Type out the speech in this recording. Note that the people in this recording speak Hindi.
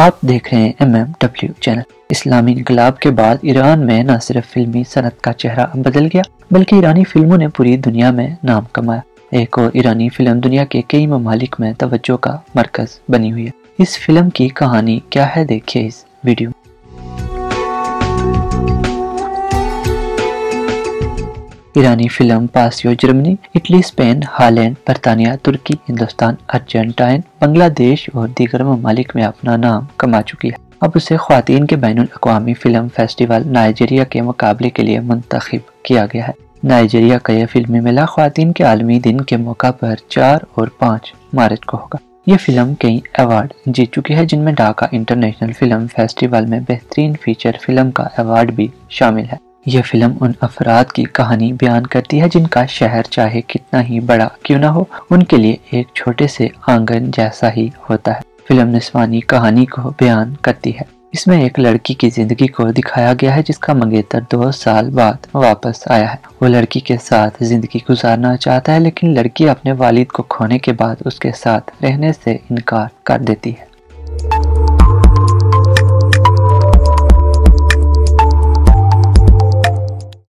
आप देख रहे हैं MMW चैनल। इस्लामी इनकलाब के बाद ईरान में न सिर्फ फिल्मी सनत का चेहरा बदल गया बल्कि ईरानी फिल्मों ने पूरी दुनिया में नाम कमाया। एक और ईरानी फिल्म दुनिया के कई ममालिक में तवज्जो का मरकज बनी हुई है। इस फिल्म की कहानी क्या है, देखिए इस वीडियो। ईरानी फिल्म पासियो जर्मनी, इटली, स्पेन, हालैंड, बरतानिया, तुर्की, हिंदुस्तान, अर्जेंटाइन, बांग्लादेश और दीगर ममालिक में अपना नाम कमा चुकी है। अब उसे ख्वातीन के बैनुल अक्वामी फिल्म फेस्टिवल नाइजीरिया के मुकाबले के लिए मुंतखब किया गया है। नाइजीरिया का यह फिल्मी मेला ख्वातीन के आलमी दिन के मौका पर 4 और 5 मार्च को होगा। ये फिल्म कई अवार्ड जीत चुकी है जिनमें ढाका इंटरनेशनल फिल्म फेस्टिवल में बेहतरीन फीचर फिल्म का अवार्ड भी शामिल है। यह फिल्म उन अफराद की कहानी बयान करती है जिनका शहर चाहे कितना ही बड़ा क्यों ना हो, उनके लिए एक छोटे से आंगन जैसा ही होता है। फिल्म निस्वानी कहानी को बयान करती है। इसमें एक लड़की की जिंदगी को दिखाया गया है जिसका मंगेतर 2 साल बाद वापस आया है। वो लड़की के साथ जिंदगी गुजारना चाहता है लेकिन लड़की अपने वालिद को खोने के बाद उसके साथ रहने से इनकार कर देती है।